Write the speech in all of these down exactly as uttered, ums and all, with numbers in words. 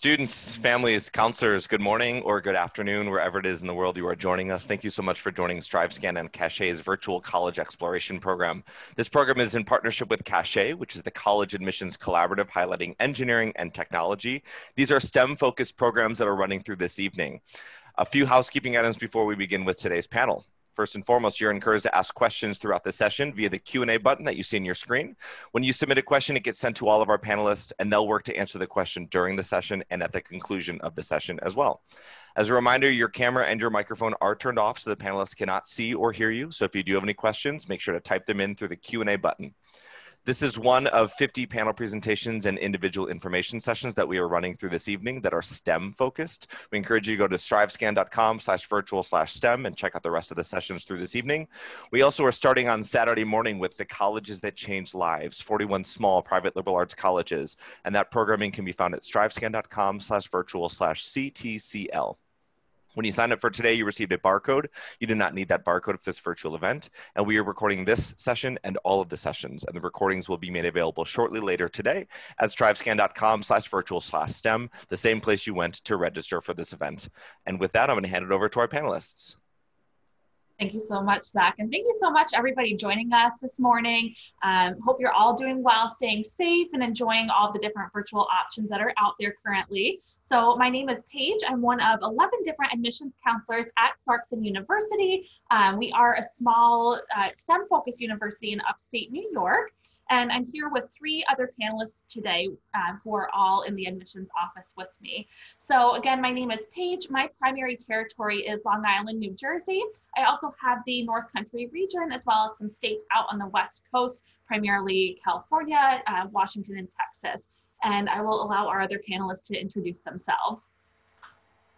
Students, families, counselors, good morning or good afternoon, wherever it is in the world you are joining us. Thank you so much for joining StriveScan and Cachet's Virtual College Exploration Program. This program is in partnership with Cachet, which is the College Admissions Collaborative highlighting engineering and technology. These are STEM-focused programs that are running through this evening. A few housekeeping items before we begin with today's panel. First and foremost, you're encouraged to ask questions throughout the session via the Q and A button that you see on your screen. When you submit a question, it gets sent to all of our panelists, and they'll work to answer the question during the session and at the conclusion of the session as well. As a reminder, your camera and your microphone are turned off so the panelists cannot see or hear you. So if you do have any questions, make sure to type them in through the Q and A button. This is one of fifty panel presentations and individual information sessions that we are running through this evening that are STEM focused. We encourage you to go to strivescan.com slash virtual slash STEM and check out the rest of the sessions through this evening. We also are starting on Saturday morning with the Colleges That Change Lives, forty-one small private liberal arts colleges. And that programming can be found at strivescan.com slash virtual slash CTCL. When you signed up for today, you received a barcode. You do not need that barcode for this virtual event. And we are recording this session and all of the sessions. And the recordings will be made available shortly later today at strivescan.com slash virtual slash STEM, the same place you went to register for this event. And with that, I'm going to hand it over to our panelists. Thank you so much, Zach. And thank you so much, everybody, joining us this morning. Um, hope you're all doing well, staying safe, and enjoying all the different virtual options that are out there currently. So my name is Paige. I'm one of eleven different admissions counselors at Clarkson University. Um, we are a small uh, STEM-focused university in upstate New York. And I'm here with three other panelists today uh, who are all in the admissions office with me. So again, my name is Paige. My primary territory is Long Island, New Jersey. I also have the North Country region as well as some states out on the West Coast, primarily California, uh, Washington, and Texas. And I will allow our other panelists to introduce themselves.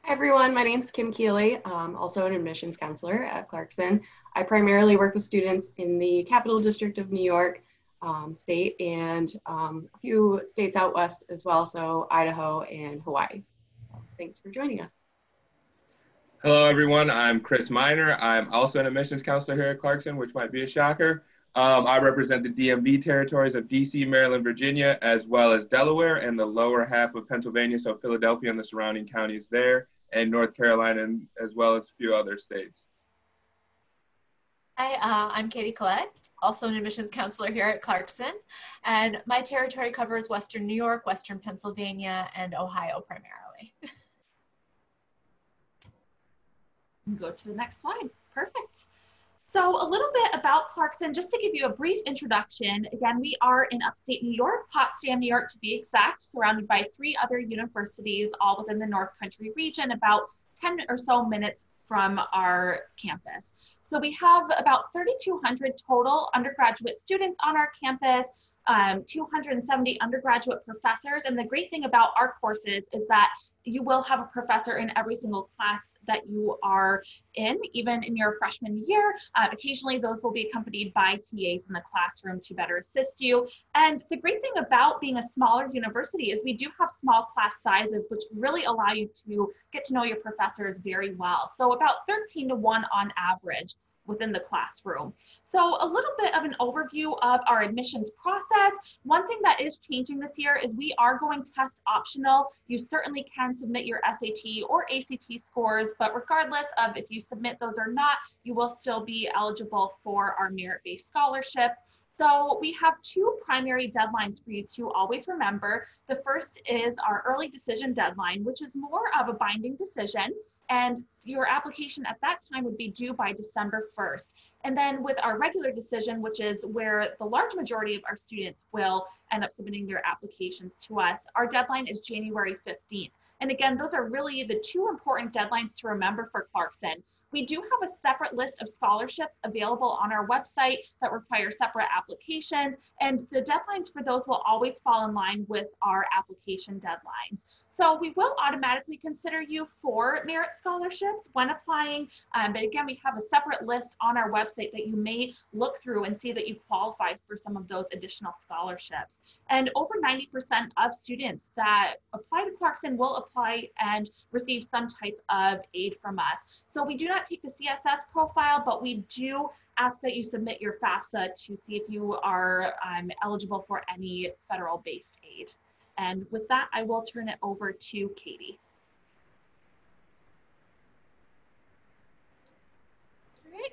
Hi everyone, my name's Kim Keeley. I'm also an admissions counselor at Clarkson. I primarily work with students in the Capital District of New York Um, state and um, a few states out west as well, so Idaho and Hawaii. Thanks for joining us. Hello everyone, I'm Chris Miner. I'm also an admissions counselor here at Clarkson, which might be a shocker. Um, I represent the D M V territories of D C, Maryland, Virginia, as well as Delaware and the lower half of Pennsylvania, so Philadelphia and the surrounding counties there, and North Carolina, and as well as a few other states. Hi, uh, I'm Katie Collette, also an admissions counselor here at Clarkson, and my territory covers Western New York, Western Pennsylvania, and Ohio primarily. Go to the next slide. Perfect. So a little bit about Clarkson, just to give you a brief introduction. Again, we are in upstate New York, Potsdam, New York to be exact, surrounded by three other universities, all within the North Country region, about ten or so minutes from our campus. So we have about thirty-two hundred total undergraduate students on our campus, um, two hundred seventy undergraduate professors. And the great thing about our courses is that you will have a professor in every single class that you are in, even in your freshman year. Uh, occasionally those will be accompanied by T As in the classroom to better assist you. And the great thing about being a smaller university is we do have small class sizes, which really allow you to get to know your professors very well. So about thirteen to one on average within the classroom. So a little bit of an overview of our admissions process. One thing that is changing this year is we are going test optional. You certainly can submit your S A T or A C T scores, but regardless of if you submit those or not, you will still be eligible for our merit-based scholarships. So we have two primary deadlines for you to always remember. The first is our early decision deadline, which is more of a binding decision. And your application at that time would be due by December first. And then with our regular decision, which is where the large majority of our students will end up submitting their applications to us, our deadline is January fifteenth. And again, those are really the two important deadlines to remember for Clarkson. We do have a separate list of scholarships available on our website that require separate applications, and the deadlines for those will always fall in line with our application deadlines. So we will automatically consider you for merit scholarships when applying, um, but again, we have a separate list on our website that you may look through and see that you qualify for some of those additional scholarships. And over ninety percent of students that apply to Clarkson will apply and receive some type of aid from us. So we do not take the C S S profile, but we do ask that you submit your FAFSA to see if you are um, eligible for any federal-based aid. And with that, I will turn it over to Katie.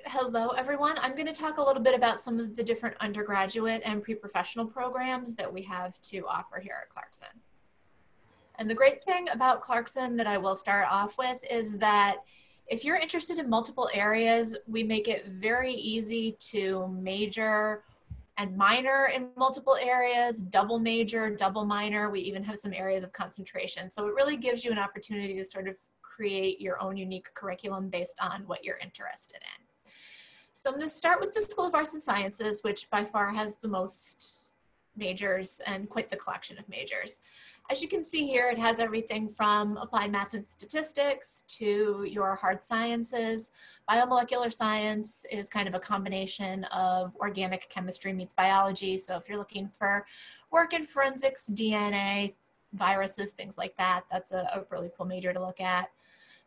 Hello everyone. I'm going to talk a little bit about some of the different undergraduate and pre-professional programs that we have to offer here at Clarkson. And the great thing about Clarkson that I will start off with is that if you're interested in multiple areas, we make it very easy to major and minor in multiple areas, double major, double minor. We even have some areas of concentration. So it really gives you an opportunity to sort of create your own unique curriculum based on what you're interested in. So I'm going to start with the School of Arts and Sciences, which by far has the most majors and quite the collection of majors. As you can see here, it has everything from applied math and statistics to your hard sciences. Biomolecular science is kind of a combination of organic chemistry meets biology. So if you're looking for work in forensics, D N A, viruses, things like that, that's a, a really cool major to look at.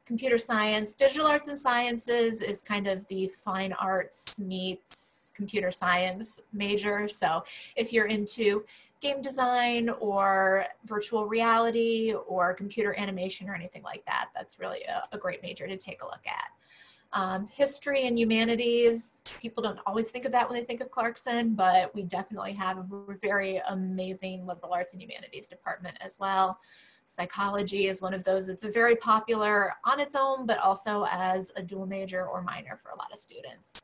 Computer science, digital arts and sciences is kind of the fine arts meets computer science major. So if you're into game design or virtual reality or computer animation or anything like that, that's really a, a great major to take a look at. Um, history and humanities, people don't always think of that when they think of Clarkson, but we definitely have a very amazing liberal arts and humanities department as well. Psychology is one of those that's very popular on its own, but also as a dual major or minor for a lot of students.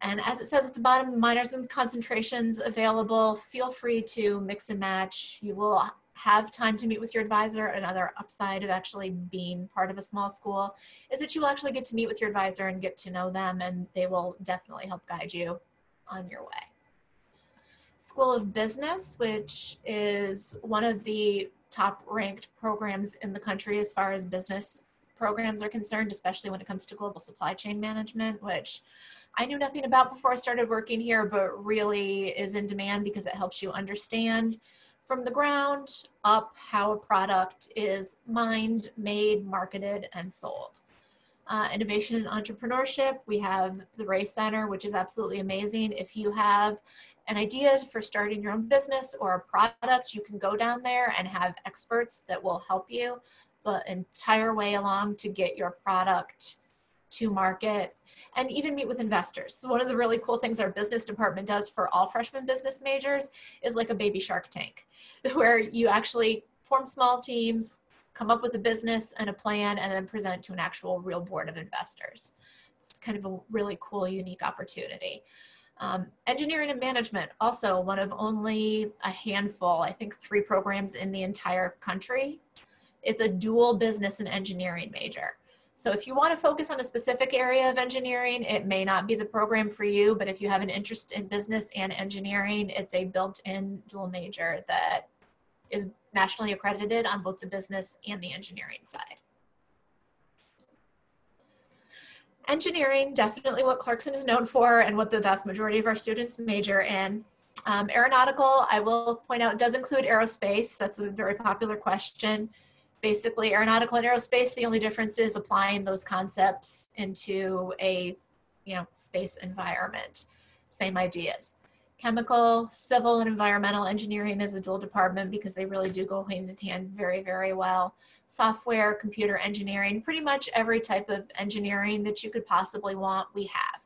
And as it says at the bottom, minors and concentrations available, feel free to mix and match. You will have time to meet with your advisor. Another upside of actually being part of a small school is that you will actually get to meet with your advisor and get to know them, and they will definitely help guide you on your way. School of Business, which is one of the top-ranked programs in the country as far as business programs are concerned, especially when it comes to global supply chain management, which I knew nothing about before I started working here, but really is in demand because it helps you understand from the ground up how a product is mined, made, marketed, and sold. Uh, innovation and entrepreneurship, we have the Ray Center, which is absolutely amazing. If you have an idea for starting your own business or a product, you can go down there and have experts that will help you the entire way along to get your product to market and even meet with investors. So one of the really cool things our business department does for all freshman business majors is like a baby Shark Tank, where you actually form small teams, come up with a business and a plan, and then present to an actual real board of investors. It's kind of a really cool, unique opportunity. Um, engineering and management, also one of only a handful, I think three programs in the entire country. It's a dual business and engineering major. So if you want to focus on a specific area of engineering, it may not be the program for you, but if you have an interest in business and engineering, it's a built-in dual major that is nationally accredited on both the business and the engineering side. Engineering, definitely what Clarkson is known for and what the vast majority of our students major in. Um, aeronautical, I will point out, does include aerospace. That's a very popular question. Basically, aeronautical and aerospace, the only difference is applying those concepts into a, you know, space environment. Same ideas. Chemical, civil, and environmental engineering is a dual department because they really do go hand in hand very, very well. Software, computer engineering, pretty much every type of engineering that you could possibly want, we have.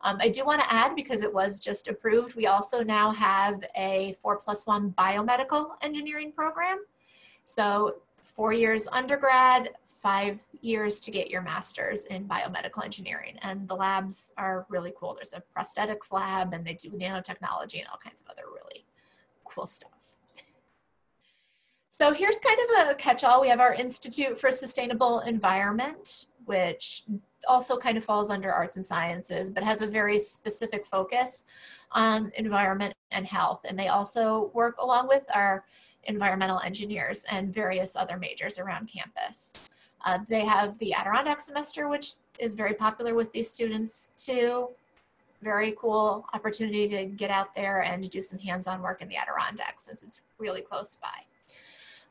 Um, I do want to add, because it was just approved, we also now have a four plus one biomedical engineering program. So four years undergrad, five years to get your master's in biomedical engineering. And the labs are really cool. There's a prosthetics lab, and they do nanotechnology and all kinds of other really cool stuff. So here's kind of a catch-all. We have our Institute for Sustainable Environment, which also kind of falls under arts and sciences, but has a very specific focus on environment and health. And they also work along with our environmental engineers and various other majors around campus. Uh, they have the Adirondack semester, which is very popular with these students too. Very cool opportunity to get out there and do some hands-on work in the Adirondacks since it's really close by.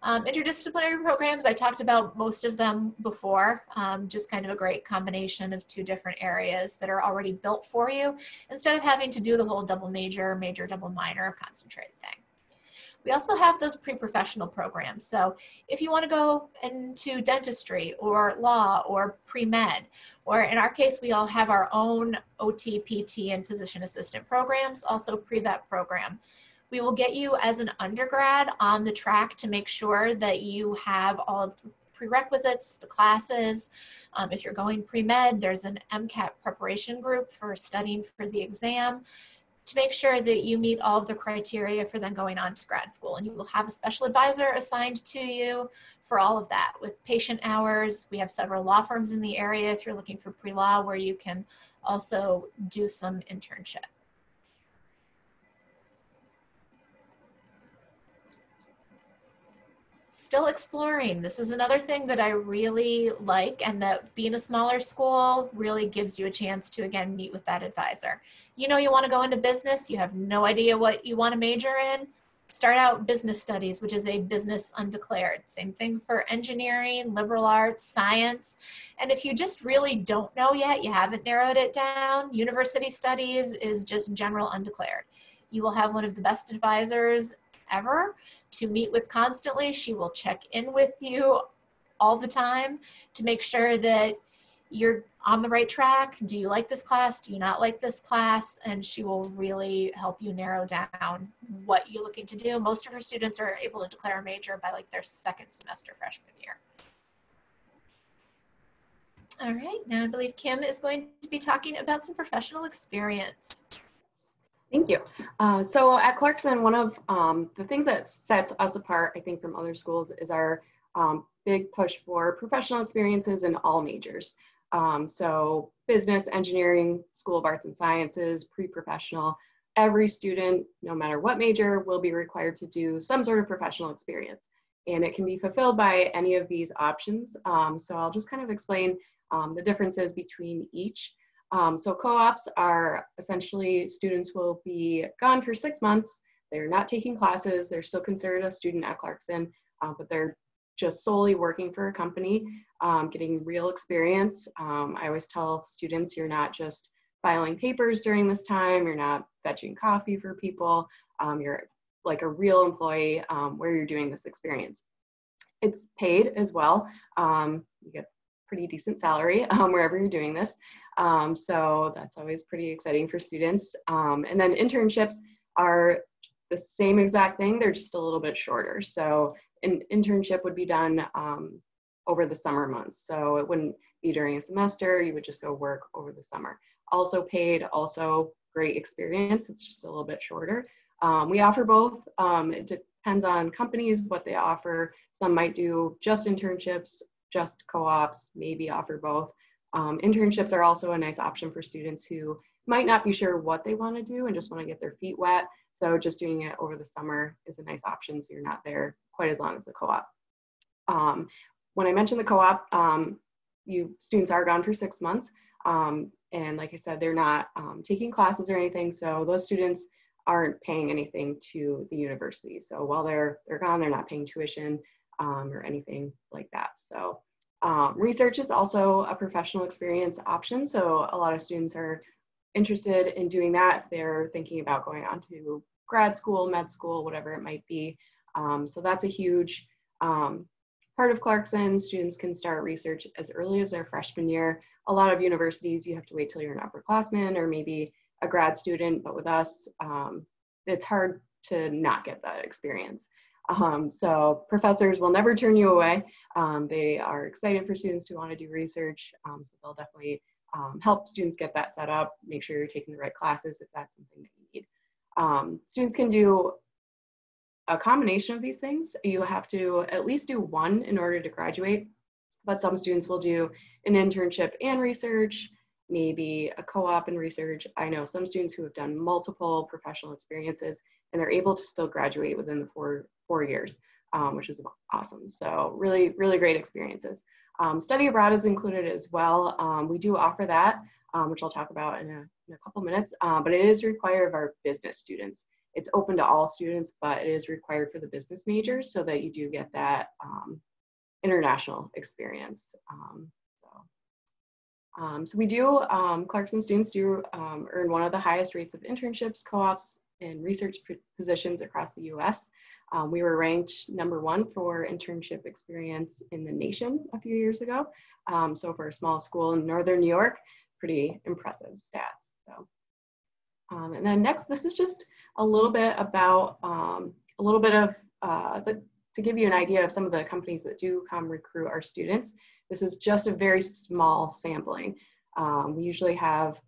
Um, interdisciplinary programs, I talked about most of them before, um, just kind of a great combination of two different areas that are already built for you instead of having to do the whole double major, major, double minor concentrate thing. We also have those pre-professional programs. So if you want to go into dentistry or law or pre-med, or in our case, we all have our own O T, P T, and physician assistant programs, also pre-vet program. We will get you as an undergrad on the track to make sure that you have all of the prerequisites, the classes. Um, if you're going pre-med, there's an MCAT preparation group for studying for the exam to make sure that you meet all of the criteria for then going on to grad school. And you will have a special advisor assigned to you for all of that with patient hours. We have several law firms in the area if you're looking for pre-law where you can also do some internship. Still exploring. This is another thing that I really like, and that being a smaller school really gives you a chance to, again, meet with that advisor. You know you want to go into business, you have no idea what you want to major in. Start out business studies, which is a business undeclared. Same thing for engineering, liberal arts, science. And if you just really don't know yet, you haven't narrowed it down, university studies is just general undeclared. You will have one of the best advisors ever to meet with constantly. She will check in with you all the time to make sure that you're on the right track. Do you like this class? Do you not like this class? And she will really help you narrow down what you're looking to do. Most of her students are able to declare a major by like their second semester freshman year. All right, now I believe Kim is going to be talking about some professional experience. Thank you. Uh, so at Clarkson, one of um, the things that sets us apart, I think, from other schools is our um, big push for professional experiences in all majors. Um, so business, engineering, School of Arts and Sciences, pre-professional, every student, no matter what major, will be required to do some sort of professional experience. And it can be fulfilled by any of these options. Um, so I'll just kind of explain um, the differences between each. Um, so co-ops are essentially students will be gone for six months. They're not taking classes. They're still considered a student at Clarkson, uh, but they're just solely working for a company, um, getting real experience. Um, I always tell students, you're not just filing papers during this time. You're not fetching coffee for people. Um, you're like a real employee um, where you're doing this experience. It's paid as well. Um, you get pretty decent salary um, wherever you're doing this. Um, so that's always pretty exciting for students. Um, and then internships are the same exact thing. They're just a little bit shorter. So an internship would be done um, over the summer months. So it wouldn't be during a semester. You would just go work over the summer. Also paid, also great experience. It's just a little bit shorter. Um, we offer both. Um, it depends on companies, what they offer. Some might do just internships, just co-ops, maybe offer both. Um, internships are also a nice option for students who might not be sure what they want to do and just want to get their feet wet. So just doing it over the summer is a nice option, so you're not there quite as long as the co-op. Um, when I mentioned the co-op, um, you students are gone for six months. Um, and like I said, they're not um, taking classes or anything. So those students aren't paying anything to the university. So while they're, they're gone, they're not paying tuition um, or anything like that. So. Um, research is also a professional experience option, so a lot of students are interested in doing that. They're thinking about going on to grad school, med school, whatever it might be. Um, so that's a huge um, part of Clarkson. Students can start research as early as their freshman year. A lot of universities, you have to wait till you're an upperclassman or maybe a grad student, but with us, um, it's hard to not get that experience. Um, so professors will never turn you away. Um, they are excited for students who want to do research. Um, so they'll definitely um, help students get that set up, make sure you're taking the right classes if that's something that you need. Um, students can do a combination of these things. You have to at least do one in order to graduate, but some students will do an internship and research, maybe a co-op and research. I know some students who have done multiple professional experiences and they're able to still graduate within the four, four years, um, which is awesome. So really, really great experiences. Um, study abroad is included as well. Um, we do offer that, um, which I'll talk about in a, in a couple minutes, uh, but it is required of our business students. It's open to all students, but it is required for the business majors so that you do get that um, international experience. Um, so. Um, so we do, um, Clarkson students do um, earn one of the highest rates of internships, co-ops, in research positions across the U S. Um, we were ranked number one for internship experience in the nation a few years ago. Um, so for a small school in Northern New York, pretty impressive stats. So, um, and then next, this is just a little bit about, um, a little bit of, uh, the, to give you an idea of some of the companies that do come recruit our students. This is just a very small sampling. Um, we usually have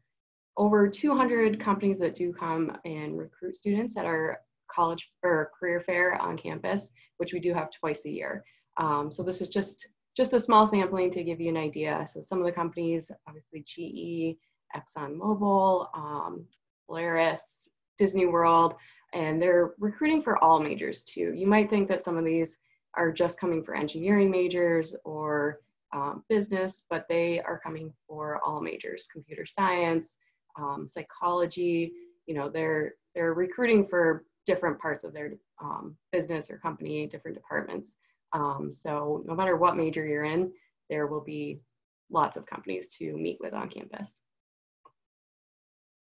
over two hundred companies that do come and recruit students at our college or career fair on campus, which we do have twice a year. Um, so this is just, just a small sampling to give you an idea. So some of the companies, obviously G E, ExxonMobil, um, Polaris, Disney World, and they're recruiting for all majors too. You might think that some of these are just coming for engineering majors or um, business, but they are coming for all majors, computer science, um, psychology. You know, they're, they're recruiting for different parts of their um, business or company, different departments. Um, so no matter what major you're in, there will be lots of companies to meet with on campus.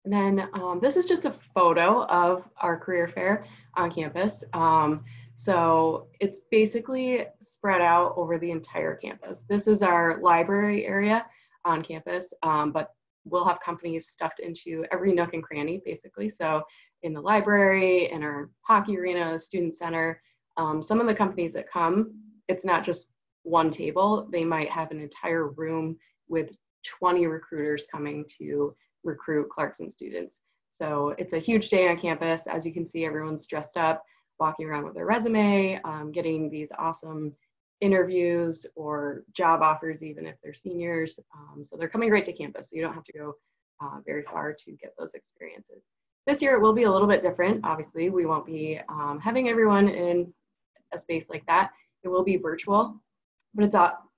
And then um, this is just a photo of our career fair on campus. Um, so it's basically spread out over the entire campus. This is our library area on campus, um, but we'll have companies stuffed into every nook and cranny, basically. So in the library, in our hockey arena, student center, um, some of the companies that come, it's not just one table. They might have an entire room with twenty recruiters coming to recruit Clarkson students. So it's a huge day on campus. As you can see, everyone's dressed up, walking around with their resume, um, getting these awesome interviews or job offers, even if they're seniors. Um, so they're coming right to campus, so you don't have to go uh, very far to get those experiences. This year it will be a little bit different. Obviously, we won't be um, having everyone in a space like that. It will be virtual, but it's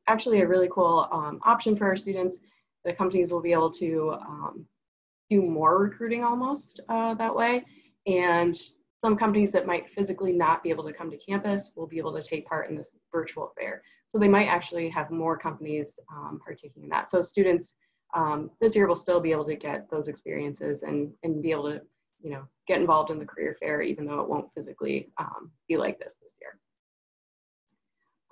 actually a really cool um, option for our students. The companies will be able to um, do more recruiting almost uh, that way. And some companies that might physically not be able to come to campus will be able to take part in this virtual fair. So they might actually have more companies um, partaking in that. So students um, this year will still be able to get those experiences and, and be able to, you know, get involved in the career fair, even though it won't physically um, be like this this year.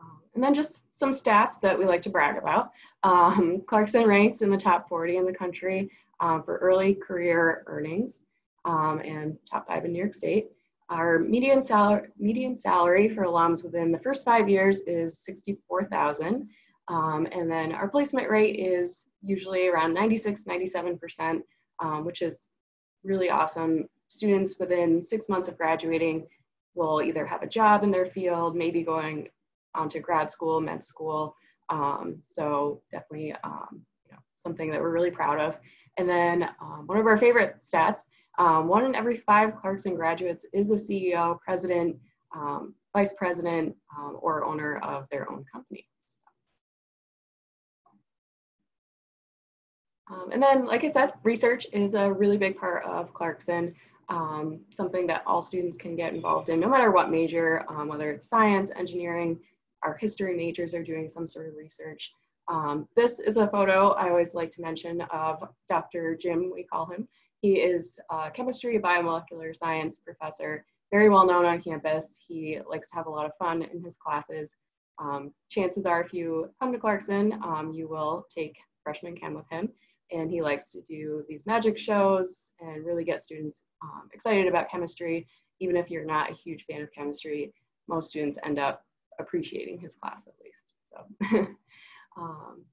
Um, and then just some stats that we like to brag about. Um, Clarkson ranks in the top forty in the country Um, for early career earnings um, and top five in New York State. Our median, salar median salary for alums within the first five years is sixty-four thousand dollars. Um, and then our placement rate is usually around ninety-six, ninety-seven percent, um, which is really awesome. Students within six months of graduating will either have a job in their field, maybe going on to grad school, med school. Um, so definitely um, you know, something that we're really proud of. And then um, one of our favorite stats, um, one in every five Clarkson graduates is a C E O, president, um, vice president, um, or owner of their own company. Um, and then, like I said, research is a really big part of Clarkson, um, something that all students can get involved in, no matter what major, um, whether it's science, engineering, our history majors are doing some sort of research. Um, this is a photo I always like to mention of Doctor Jim, we call him. He is a chemistry and biomolecular science professor, very well known on campus. He likes to have a lot of fun in his classes. Um, chances are if you come to Clarkson, um, you will take freshman chem with him. And he likes to do these magic shows and really get students um, excited about chemistry. Even if you're not a huge fan of chemistry, most students end up appreciating his class at least. So. Um,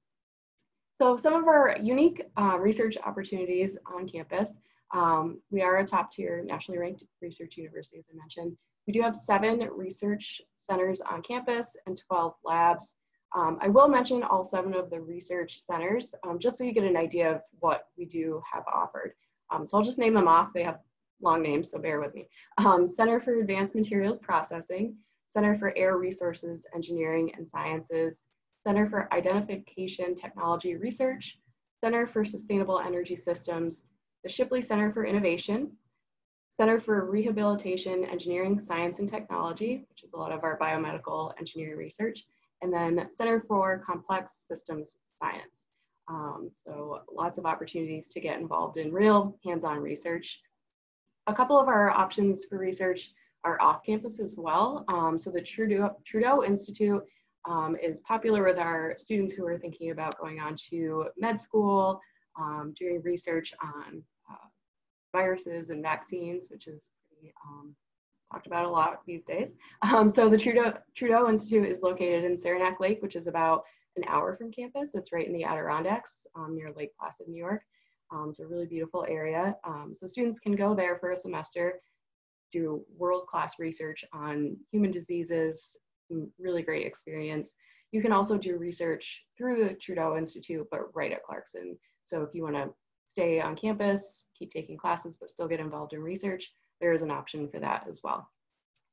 so some of our unique uh, research opportunities on campus. Um, we are a top tier nationally ranked research university, as I mentioned. We do have seven research centers on campus and twelve labs. Um, I will mention all seven of the research centers um, just so you get an idea of what we do have offered. Um, so I'll just name them off. They have long names, so bear with me. Um, Center for Advanced Materials Processing, Center for Air Resources, Engineering and Sciences, Center for Identification Technology Research, Center for Sustainable Energy Systems, the Shipley Center for Innovation, Center for Rehabilitation, Engineering, Science, and Technology, which is a lot of our biomedical engineering research, and then Center for Complex Systems Science. Um, so lots of opportunities to get involved in real hands-on research. a couple of our options for research are off campus as well. Um, so the Trudeau, Trudeau Institute um, is popular with our students who are thinking about going on to med school, um, doing research on uh, viruses and vaccines, which is pretty, um, talked about a lot these days. Um, so the Trudeau, Trudeau Institute is located in Saranac Lake, which is about an hour from campus. It's right in the Adirondacks um, near Lake Placid, New York. Um, it's a really beautiful area. Um, so students can go there for a semester, do world-class research on human diseases, really great experience. You can also do research through the Trudeau Institute, but right at Clarkson. So if you want to stay on campus, keep taking classes, but still get involved in research, there is an option for that as well.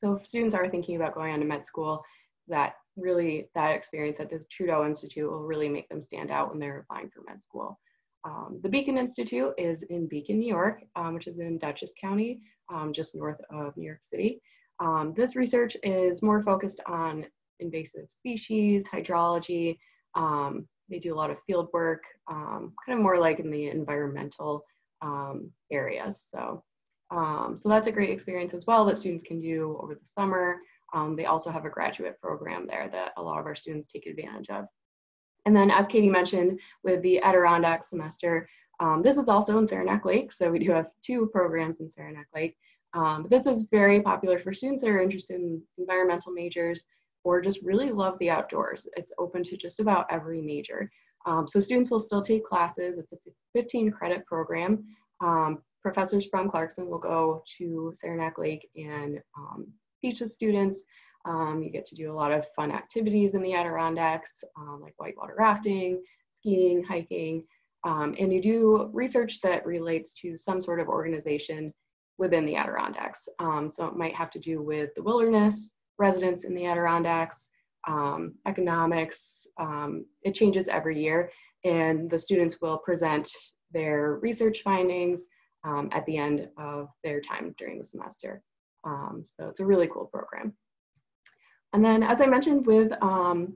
So if students are thinking about going on to med school, that really, that experience at the Trudeau Institute will really make them stand out when they're applying for med school. Um, the Beacon Institute is in Beacon, New York, um, which is in Dutchess County, um, just north of New York City. Um, this research is more focused on invasive species, hydrology. Um, they do a lot of field work, um, kind of more like in the environmental um, areas. So, um, so that's a great experience as well that students can do over the summer. Um, they also have a graduate program there that a lot of our students take advantage of. And then, as Katie mentioned, with the Adirondack semester, um, this is also in Saranac Lake. So we do have two programs in Saranac Lake. Um, this is very popular for students that are interested in environmental majors or just really love the outdoors. It's open to just about every major. Um, so students will still take classes. It's a fifteen credit program. Um, professors from Clarkson will go to Saranac Lake and um, teach the students. Um, you get to do a lot of fun activities in the Adirondacks, um, like whitewater rafting, skiing, hiking, um, and you do research that relates to some sort of organization within the Adirondacks. Um, so it might have to do with the wilderness, residents in the Adirondacks, um, economics. Um, it changes every year, and the students will present their research findings um, at the end of their time during the semester. Um, so it's a really cool program. And then, as I mentioned, with um,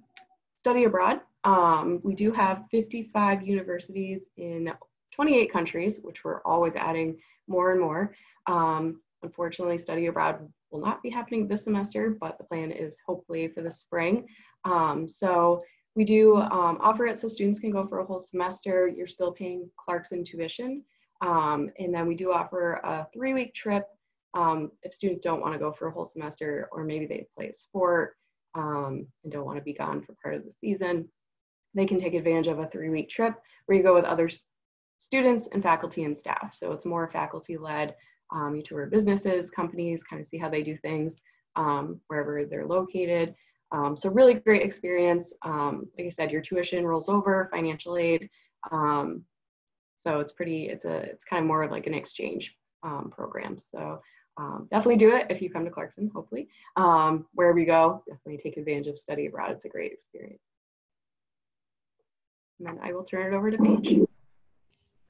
study abroad, um, we do have fifty-five universities in twenty-eight countries, which we're always adding more and more. Um, unfortunately, study abroad will not be happening this semester, but the plan is hopefully for the spring. Um, so we do um, offer it so students can go for a whole semester. You're still paying Clarkson tuition. Um, and then we do offer a three-week trip. Um, if students don't want to go for a whole semester, or maybe they play a sport um, and don't want to be gone for part of the season, they can take advantage of a three-week trip where you go with other students and faculty and staff. So it's more faculty-led. Um, you tour businesses, companies, kind of see how they do things um, wherever they're located. Um, so really great experience. Um, like I said, your tuition rolls over, financial aid. Um, so it's pretty. It's a. It's kind of more of like an exchange um, program. So. Um, definitely do it if you come to Clarkson, hopefully. Um, wherever you go, definitely take advantage of study abroad. It's a great experience. And then I will turn it over to Paige.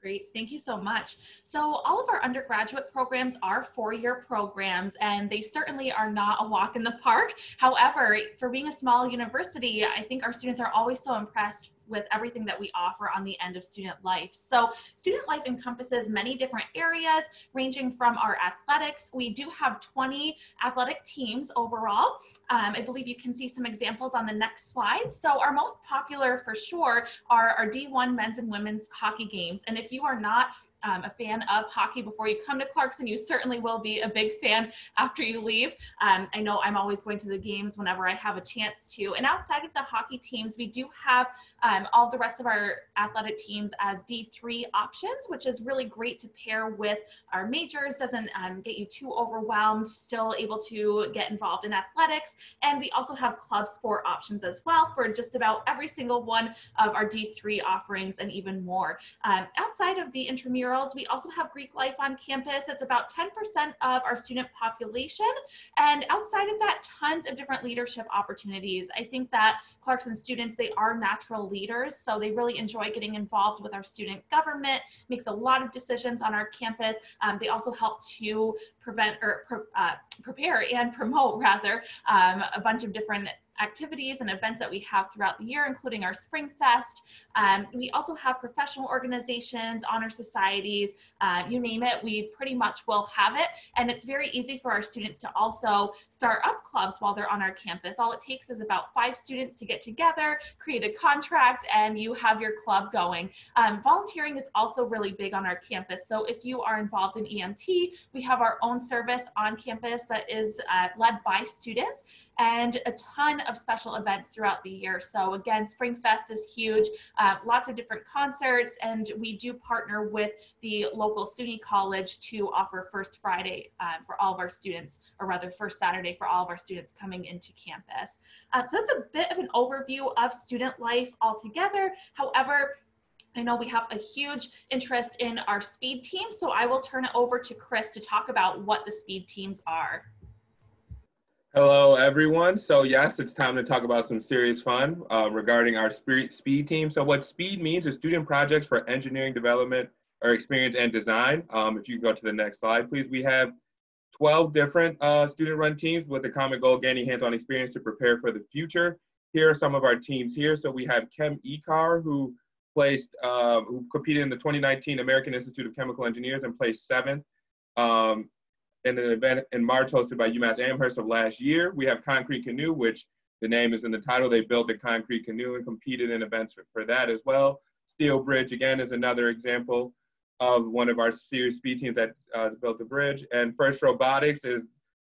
Great, thank you so much. So all of our undergraduate programs are four-year programs, and they certainly are not a walk in the park. However, for being a small university, I think our students are always so impressed with everything that we offer on the end of student life. So student life encompasses many different areas, ranging from our athletics. We do have twenty athletic teams overall. Um, I believe you can see some examples on the next slide. So our most popular for sure are our D one men's and women's hockey games. And if you are not Um, a fan of hockey before you come to Clarkson, you certainly will be a big fan after you leave. Um, I know I'm always going to the games whenever I have a chance to. And outside of the hockey teams, we do have um, all the rest of our athletic teams as D three options, which is really great to pair with our majors. Doesn't um, get you too overwhelmed, still able to get involved in athletics. And we also have club sport options as well for just about every single one of our D three offerings and even more. Um, outside of the intramural, we also have Greek life on campus. It's about ten percent of our student population. And outside of that, tons of different leadership opportunities. I think that Clarkson students, they are natural leaders. So they really enjoy getting involved with our student government, makes a lot of decisions on our campus. Um, they also help to prevent or uh, prepare and promote rather um, a bunch of different activities and events that we have throughout the year, including our Spring Fest. Um, we also have professional organizations, honor societies, uh, you name it, we pretty much will have it. And it's very easy for our students to also start up clubs while they're on our campus. All it takes is about five students to get together, create a contract, and you have your club going. Um, volunteering is also really big on our campus. So if you are involved in E M T, we have our own service on campus that is uh, led by students, and a ton of special events throughout the year. So again, Spring Fest is huge, uh, lots of different concerts, and we do partner with the local SUNY college to offer First Friday uh, for all of our students, or rather First Saturday for all of our students coming into campus. Uh, so that's a bit of an overview of student life altogether. However, I know we have a huge interest in our SPEED team, so I will turn it over to Chris to talk about what the SPEED teams are. Hello, everyone. So yes, it's time to talk about some serious fun uh, regarding our SPEED team. So what SPEED means is Student Projects for Engineering Development or Experience and Design. Um, if you can go to the next slide, please. We have twelve different uh, student-run teams with the common goal of gaining hands-on experience to prepare for the future. Here are some of our teams here. So we have Chem Ecar, who placed, uh, who competed in the twenty nineteen American Institute of Chemical Engineers and placed seventh um, in an event in March hosted by UMass Amherst of last year. We have Concrete Canoe, which the name is in the title. They built a concrete canoe and competed in events for, for that as well. Steel Bridge, again, is another example of one of our Series B teams that uh, built a bridge. And First Robotics is,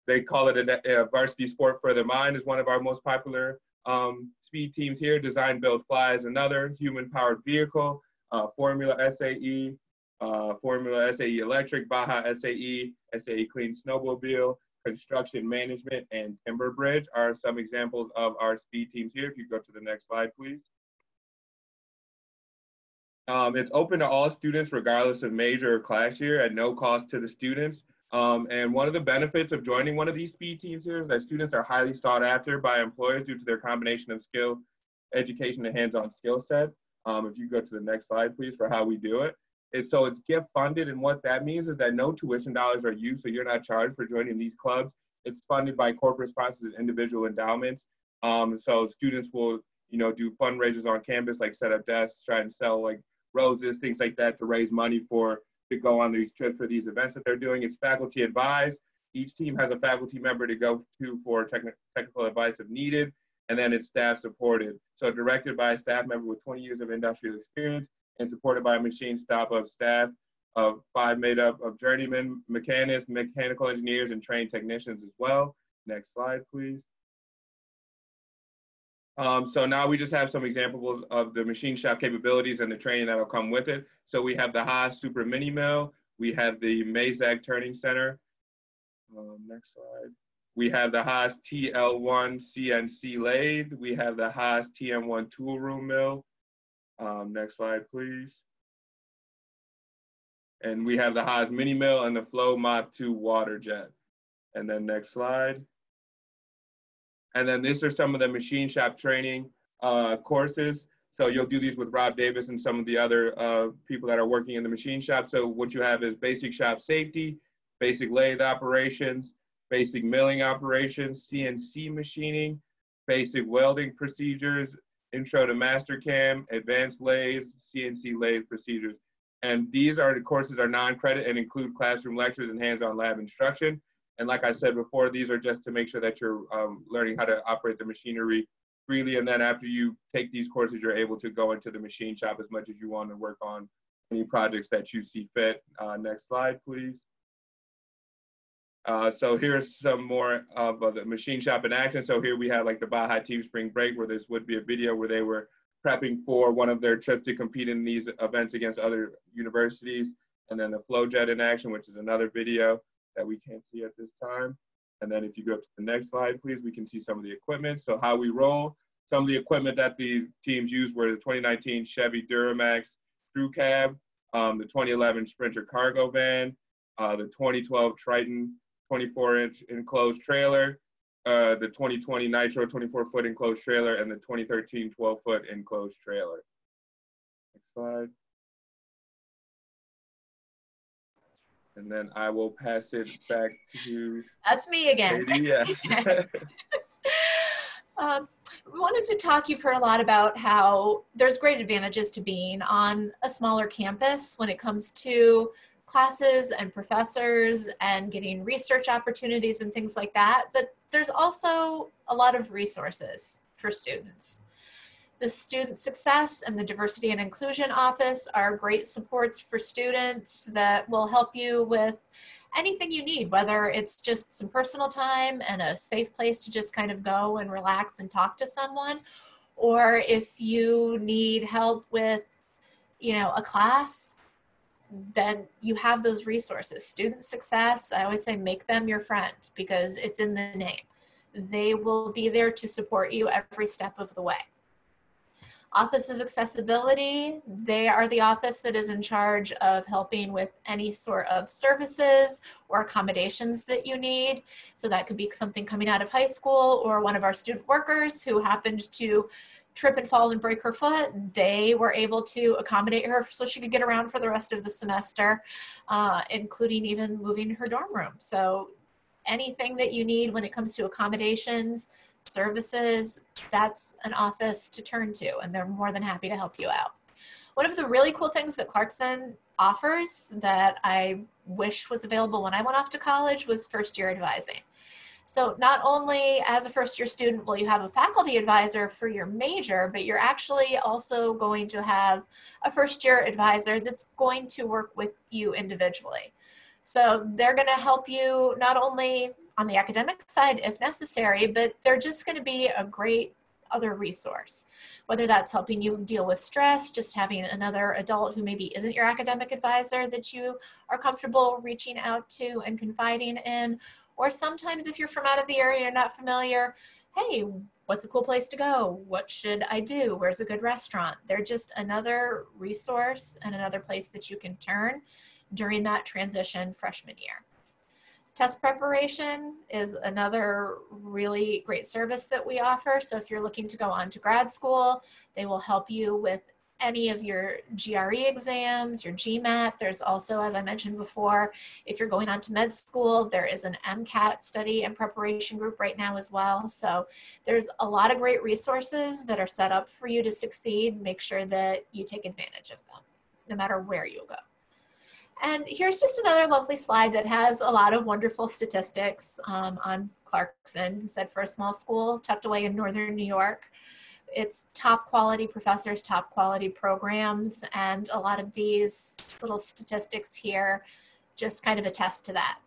they call it a, a varsity sport for the mind, is one of our most popular Um, SPEED teams here. Design, Build, Fly is another. Human Powered Vehicle, uh, Formula S A E, uh, Formula S A E Electric, Baja S A E, S A E Clean Snowmobile, Construction Management, and Timber Bridge are some examples of our SPEED teams here. If you go to the next slide, please. Um, it's open to all students regardless of major or class year at no cost to the students. Um, and one of the benefits of joining one of these SPEED teams here is that students are highly sought after by employers due to their combination of skill, education, and hands-on skill set. Um, if you go to the next slide, please, for how we do it. And so it's gift funded, and what that means is that no tuition dollars are used, so you're not charged for joining these clubs. It's funded by corporate sponsors and individual endowments. Um, so students will, you know, do fundraisers on campus, like set up desks, try and sell like roses, things like that to raise money for to go on these trips for these events that they're doing. It's faculty advised. Each team has a faculty member to go to for techni technical advice if needed, and then it's staff supported. So directed by a staff member with twenty years of industrial experience and supported by a machine stop of staff of five made up of journeymen, mechanics, mechanical engineers, and trained technicians as well. Next slide, please. Um, so now we just have some examples of the machine shop capabilities and the training that'll come with it. So we have the Haas Super Mini Mill. We have the Mazak Turning Center. Um, next slide. We have the Haas T L one C N C Lathe. We have the Haas T M one Tool Room Mill. Um, next slide, please. And we have the Haas Mini Mill and the Flow Mach two Water Jet. And then next slide. And then these are some of the machine shop training uh, courses. So you'll do these with Rob Davis and some of the other uh, people that are working in the machine shop. So what you have is basic shop safety, basic lathe operations, basic milling operations, C N C machining, basic welding procedures, intro to Mastercam, advanced lathes, C N C lathe procedures. And these are the courses are non-credit and include classroom lectures and hands-on lab instruction. And like I said before, these are just to make sure that you're um, learning how to operate the machinery freely. And then after you take these courses, you're able to go into the machine shop as much as you want to work on any projects that you see fit. Uh, next slide, please. Uh, so here's some more of uh, the machine shop in action. So here we have like the Baja Team Spring Break, where this would be a video where they were prepping for one of their trips to compete in these events against other universities. And then the Flow Jet in action, which is another video that we can't see at this time. And then if you go to the next slide, please, we can see some of the equipment. So how we roll. Some of the equipment that the teams used were the twenty nineteen Chevy Duramax Crew Cab, um, the twenty eleven Sprinter Cargo Van, uh, the twenty twelve Triton twenty-four inch enclosed trailer, uh, the twenty twenty Nitro twenty-four foot enclosed trailer, and the twenty thirteen twelve foot enclosed trailer. Next slide. And then I will pass it back to... That's me again. Katie, yes. Um, we wanted to talk, you've heard a lot about how there's great advantages to being on a smaller campus when it comes to classes and professors and getting research opportunities and things like that, but there's also a lot of resources for students. The Student Success and the Diversity and Inclusion Office are great supports for students that will help you with anything you need, whether it's just some personal time and a safe place to just kind of go and relax and talk to someone, or if you need help with, you know, a class, then you have those resources. Student Success, I always say make them your friend because it's in the name. They will be there to support you every step of the way. Office of Accessibility, they are the office that is in charge of helping with any sort of services or accommodations that you need. So that could be something coming out of high school or one of our student workers who happened to trip and fall and break her foot. They were able to accommodate her so she could get around for the rest of the semester, uh, including even moving her dorm room. So anything that you need when it comes to accommodations, services, that's an office to turn to, and they're more than happy to help you out. One of the really cool things that Clarkson offers that I wish was available when I went off to college was first year advising. So not only as a first year student will you have a faculty advisor for your major, but you're actually also going to have a first year advisor that's going to work with you individually. So they're going to help you not only on the academic side if necessary, but they're just going to be a great other resource, whether that's helping you deal with stress, just having another adult who maybe isn't your academic advisor that you are comfortable reaching out to and confiding in, or sometimes if you're from out of the area, you're not familiar, hey, what's a cool place to go? What should I do? Where's a good restaurant? They're just another resource and another place that you can turn during that transition freshman year. Test preparation is another really great service that we offer. So if you're looking to go on to grad school, they will help you with any of your G R E exams, your GMAT. There's also, as I mentioned before, if you're going on to med school, there is an MCAT study and preparation group right now as well. So there's a lot of great resources that are set up for you to succeed. Make sure that you take advantage of them, no matter where you go. And here's just another lovely slide that has a lot of wonderful statistics um, on Clarkson. It said for a small school tucked away in northern New York, it's top quality professors, top quality programs, and a lot of these little statistics here just kind of attest to that.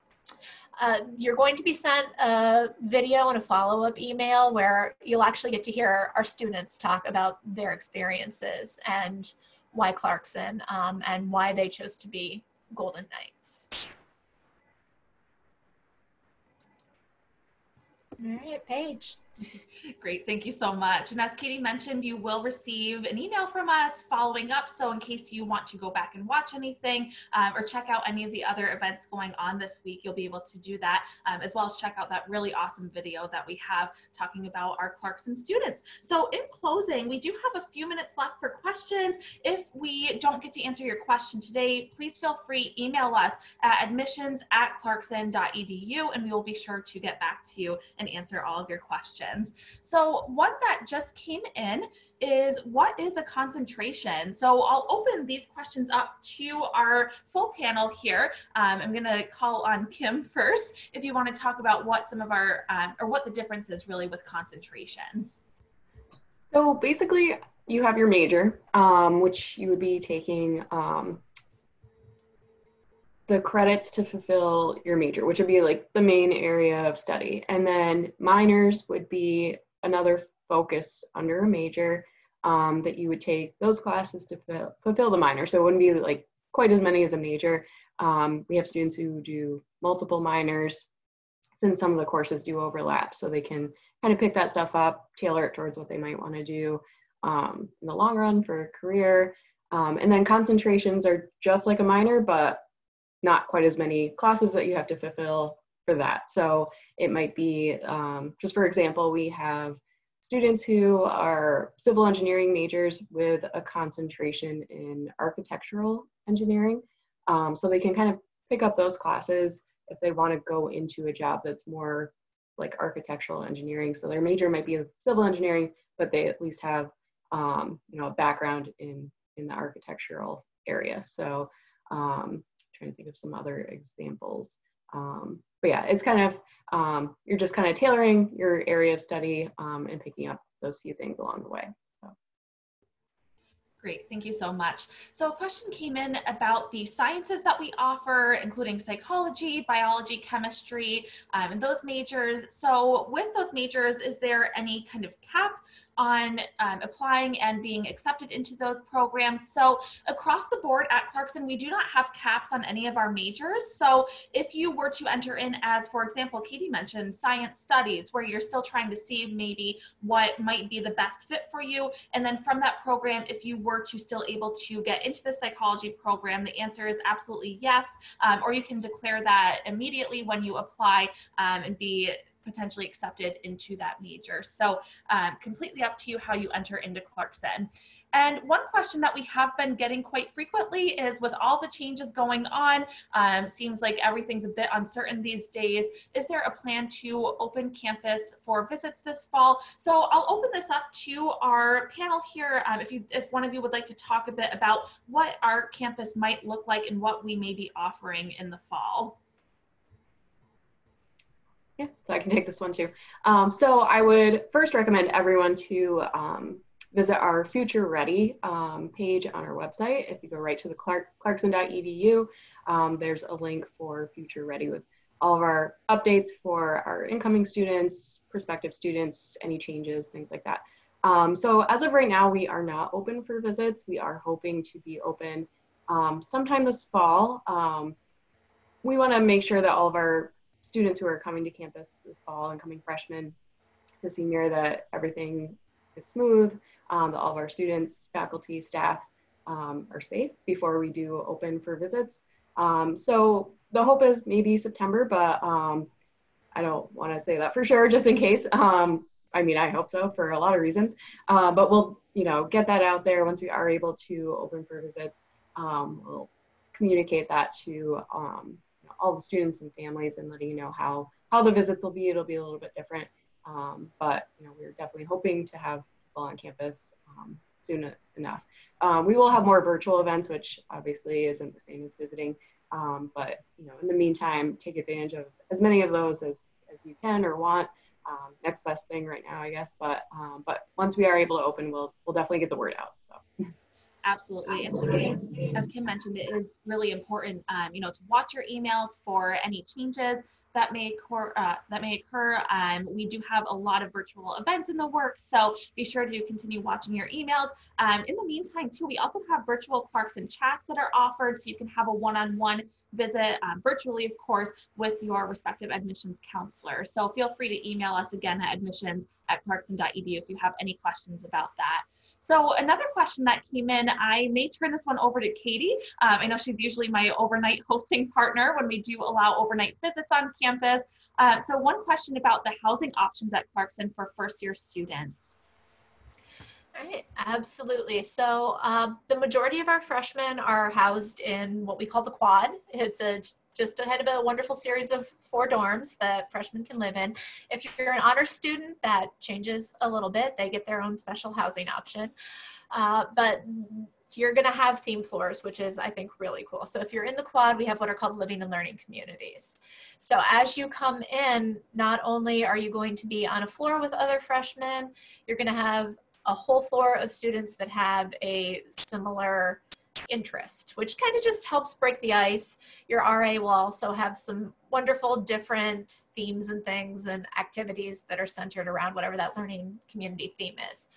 Uh, you're going to be sent a video and a follow-up email where you'll actually get to hear our students talk about their experiences and why Clarkson um, and why they chose to be Golden Knights. All right, Paige. Great, thank you so much. And as Katie mentioned, you will receive an email from us following up. So in case you want to go back and watch anything um, or check out any of the other events going on this week, you'll be able to do that, um, as well as check out that really awesome video that we have talking about our Clarkson students. So in closing, we do have a few minutes left for questions. If we don't get to answer your question today, please feel free, email us at admissions at clarkson dot e d u, and we will be sure to get back to you and answer all of your questions. So one that just came in is, what is a concentration? So I'll open these questions up to our full panel here. Um, I'm going to call on Kim first if you want to talk about what some of our, um, or what the difference is really with concentrations. So basically you have your major, um, which you would be taking um, the credits to fulfill your major, which would be like the main area of study. And then minors would be another focus under a major um, that you would take those classes to fulfill, fulfill the minor. So it wouldn't be like quite as many as a major. Um, we have students who do multiple minors since some of the courses do overlap. So they can kind of pick that stuff up, tailor it towards what they might want to do um, in the long run for a career. Um, and then concentrations are just like a minor, but not quite as many classes that you have to fulfill for that. So it might be, um, just for example, we have students who are civil engineering majors with a concentration in architectural engineering. Um, so they can kind of pick up those classes if they want to go into a job that's more like architectural engineering. So their major might be civil engineering, but they at least have um, you know, a background in, in the architectural area. So um, I'm trying to think of some other examples. Um, but yeah, it's kind of, um, you're just kind of tailoring your area of study um, and picking up those few things along the way. Great, thank you so much. So a question came in about the sciences that we offer, including psychology, biology, chemistry, um, and those majors. So with those majors, is there any kind of cap on um, applying and being accepted into those programs? So across the board at Clarkson, we do not have caps on any of our majors. So if you were to enter in as, for example, Katie mentioned science studies, where you're still trying to see maybe what might be the best fit for you. And then from that program, if you were were to still able to get into the psychology program, the answer is absolutely yes, um, or you can declare that immediately when you apply um, and be potentially accepted into that major. So um, completely up to you how you enter into Clarkson. And one question that we have been getting quite frequently is, with all the changes going on, um, seems like everything's a bit uncertain these days, is there a plan to open campus for visits this fall? So I'll open this up to our panel here. Um, if, you, if one of you would like to talk a bit about what our campus might look like and what we may be offering in the fall. Yeah, so I can take this one too. Um, so I would first recommend everyone to um, visit our Future Ready um, page on our website. If you go right to the Clark clarkson dot E D U, um, there's a link for Future Ready with all of our updates for our incoming students, prospective students, any changes, things like that. Um, so as of right now, we are not open for visits. We are hoping to be open um, sometime this fall. Um, we want to make sure that all of our students who are coming to campus this fall and coming freshmen to senior, that everything is smooth, um, that all of our students, faculty, staff um, are safe before we do open for visits. Um, so the hope is maybe September, but um, I don't want to say that for sure, just in case. Um, I mean, I hope so for a lot of reasons, uh, but we'll, you know, get that out there once we are able to open for visits. Um, we'll communicate that to um, all the students and families and letting you know how how the visits will be. It'll be a little bit different, um, but you know, we're definitely hoping to have people on campus um, soon enough. Um, we will have more virtual events, which obviously isn't the same as visiting, um, but you know, in the meantime, take advantage of as many of those as, as you can or want. Um, next best thing right now, I guess, but um, but once we are able to open, we'll we'll definitely get the word out. So. Absolutely. And as Kim mentioned, it is really important, um, you know, to watch your emails for any changes that may occur. Uh, that may occur. Um, we do have a lot of virtual events in the works, so be sure to continue watching your emails. Um, in the meantime, too, we also have virtual Clarkson chats that are offered, so you can have a one-on-one visit um, virtually, of course, with your respective admissions counselor. So feel free to email us again at admissions at clarkson dot E D U if you have any questions about that. So another question that came in, I may turn this one over to Katie. Um, I know she's usually my overnight hosting partner when we do allow overnight visits on campus. Uh, so one question about the housing options at Clarkson for first year students. All right, absolutely. So um, the majority of our freshmen are housed in what we call the quad. It's a just ahead of a wonderful series of four dorms that freshmen can live in. If you're an honors student, that changes a little bit. They get their own special housing option. Uh, but you're gonna have theme floors, which is, I think, really cool. So if you're in the quad, we have what are called living and learning communities. So as you come in, not only are you going to be on a floor with other freshmen, you're gonna have a whole floor of students that have a similar interest, which kind of just helps break the ice. Your R A will also have some wonderful different themes and things and activities that are centered around whatever that learning community theme is.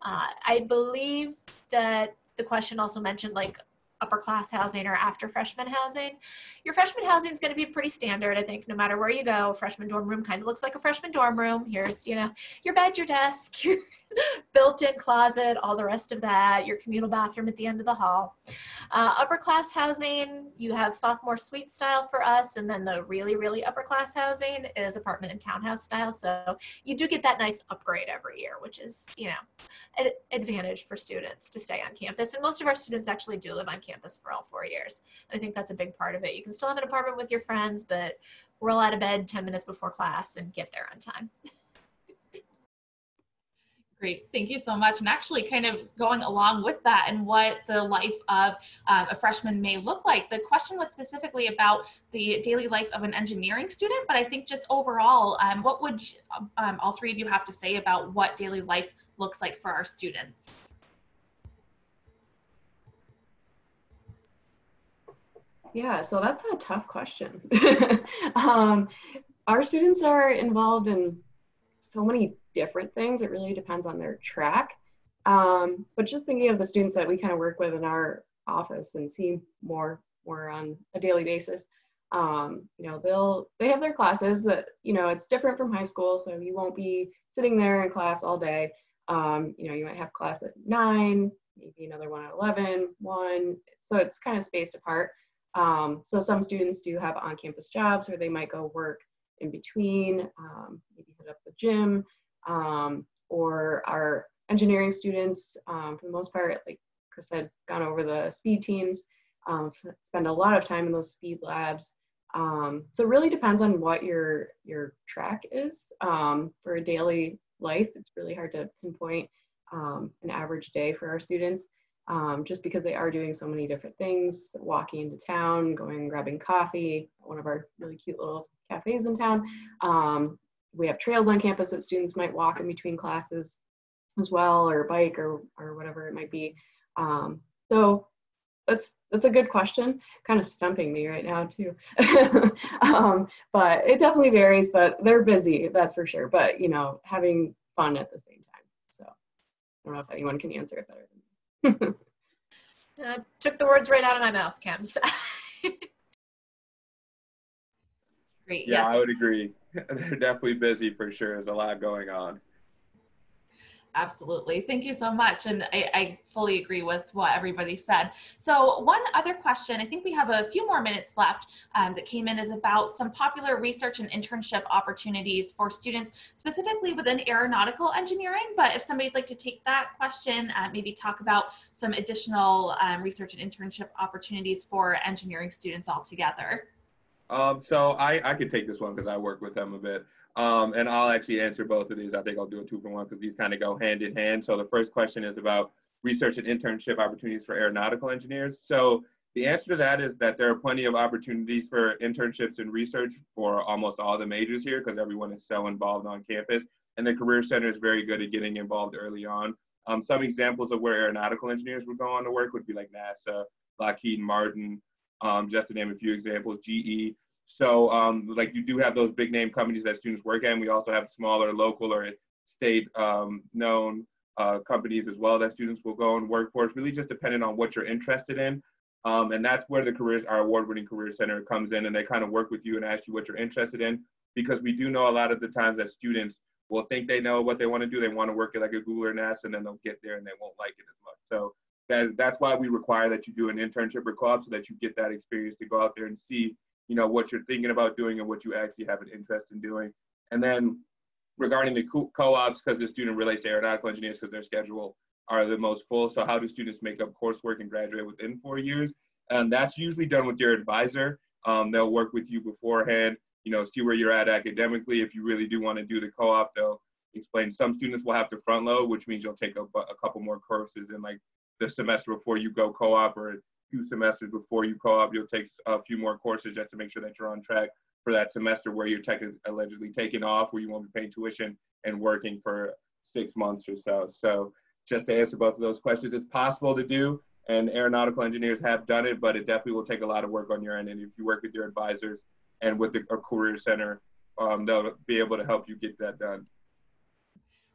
Uh, I believe that the question also mentioned like upper class housing or after freshman housing. Your freshman housing is going to be pretty standard. I think no matter where you go, freshman dorm room kind of looks like a freshman dorm room. Here's, you know, your bed, your desk, your built-in closet, all the rest of that, your communal bathroom at the end of the hall. Uh, upper class housing, you have sophomore suite style for us, and then the really, really upper class housing is apartment and townhouse style. So you do get that nice upgrade every year, which is, you know, an advantage for students to stay on campus. And most of our students actually do live on campus for all four years. And I think that's a big part of it. You can still have an apartment with your friends, but roll out of bed ten minutes before class and get there on time. Great, thank you so much. And actually kind of going along with that and what the life of uh, a freshman may look like, the question was specifically about the daily life of an engineering student, but I think just overall, um, what would you, um, all three of you have to say about what daily life looks like for our students? Yeah, so that's a tough question. um, our students are involved in so many different things. It really depends on their track. Um, but just thinking of the students that we kind of work with in our office and see more, more on a daily basis, um, you know, they'll, they have their classes that, you know, it's different from high school. So you won't be sitting there in class all day. Um, you know, you might have class at nine, maybe another one at eleven, one. So it's kind of spaced apart. Um, so some students do have on-campus jobs, or they might go work in between, um, maybe hit up the gym, um, or our engineering students, um, for the most part, like Chris had gone over the SPEED teams, um, spend a lot of time in those SPEED labs. Um, so it really depends on what your, your track is. Um, for a daily life, it's really hard to pinpoint um, an average day for our students, um, just because they are doing so many different things, walking into town, going and grabbing coffee, one of our really cute little cafes in town. Um, we have trails on campus that students might walk in between classes as well, or bike, or, or whatever it might be. Um, so that's, that's a good question, kind of stumping me right now too. um, but it definitely varies, but they're busy, that's for sure. But, you know, having fun at the same time. So I don't know if anyone can answer it better than me. uh, took the words right out of my mouth, Kim. So. Great. Yeah, yes. I would agree. They're definitely busy for sure. There's a lot going on. Absolutely. Thank you so much. And I, I fully agree with what everybody said. So one other question, I think we have a few more minutes left um, that came in, is about some popular research and internship opportunities for students, specifically within aeronautical engineering. But if somebody'd like to take that question, uh, maybe talk about some additional um, research and internship opportunities for engineering students altogether. Um, so I, I could take this one because I work with them a bit. Um, and I'll actually answer both of these. I think I'll do a two for one because these kind of go hand in hand. So the first question is about research and internship opportunities for aeronautical engineers. So the answer to that is that there are plenty of opportunities for internships and research for almost all the majors here because everyone is so involved on campus. And the Career Center is very good at getting involved early on. Um, some examples of where aeronautical engineers would go on to work would be like NASA, Lockheed Martin, Um, just to name a few examples, G E. So um, like you do have those big name companies that students work at, and we also have smaller local or state um, known uh, companies as well that students will go and work for. It's really just dependent on what you're interested in. Um, and that's where the careers, our award-winning Career Center comes in, and they kind of work with you and ask you what you're interested in, because we do know a lot of the times that students will think they know what they want to do. They want to work at like a Google or NASA, and then they'll get there and they won't like it as much. So That, that's why we require that you do an internship or co-op, so that you get that experience to go out there and see, you know, what you're thinking about doing and what you actually have an interest in doing. And then regarding the co-ops, because the student relates to aeronautical engineers because their schedule are the most full. So how do students make up coursework and graduate within four years? And that's usually done with your advisor. Um, they'll work with you beforehand, you know, see where you're at academically. If you really do want to do the co-op, they'll explain. Some students will have to front load, which means you'll take a, a couple more courses in like the semester before you go co-op, or a few semesters before you co-op, you'll take a few more courses just to make sure that you're on track for that semester where you're allegedly taking off, where you won't be paying tuition and working for six months or so. So just to answer both of those questions, it's possible to do, and aeronautical engineers have done it, but it definitely will take a lot of work on your end. And if you work with your advisors and with the Career Center, um, they'll be able to help you get that done.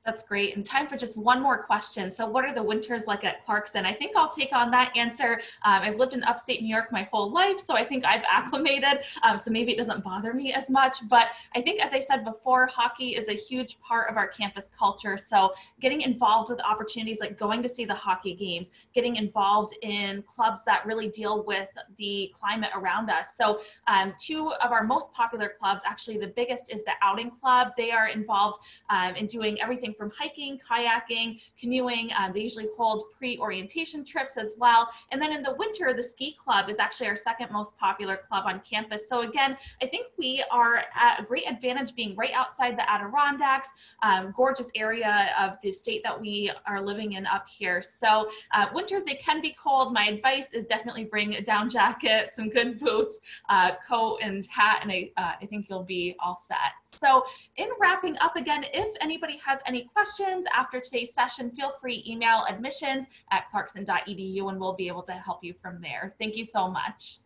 That's great. And time for just one more question. So what are the winters like at Clarkson? I think I'll take on that answer. Um, I've lived in upstate New York my whole life, so I think I've acclimated. Um, so maybe it doesn't bother me as much. But I think, as I said before, hockey is a huge part of our campus culture. So getting involved with opportunities like going to see the hockey games, getting involved in clubs that really deal with the climate around us. So um, two of our most popular clubs, actually the biggest is the Outing Club. They are involved um, in doing everything everything from hiking, kayaking, canoeing. Uh, they usually hold pre-orientation trips as well. And then in the winter, the ski club is actually our second most popular club on campus. So again, I think we are at a great advantage being right outside the Adirondacks, um, gorgeous area of the state that we are living in up here. So uh, winters, they can be cold. My advice is definitely bring a down jacket, some good boots, uh, coat and hat, and I, uh, I think you'll be all set. So in wrapping up again, if anybody has any questions after today's session, feel free email admissions at clarkson dot e d u and we'll be able to help you from there. Thank you so much.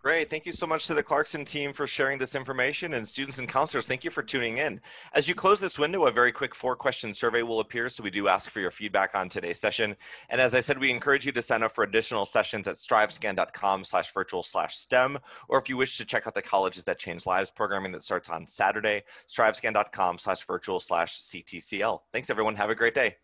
Great. Thank you so much to the Clarkson team for sharing this information, and students and counselors, thank you for tuning in. As you close this window, a very quick four question survey will appear. So we do ask for your feedback on today's session. And as I said, we encourage you to sign up for additional sessions at strivescan dot com slash virtual slash STEM. Or if you wish to check out the Colleges That Change Lives programming that starts on Saturday, strivescan dot com slash virtual slash C T C L. Thanks everyone. Have a great day.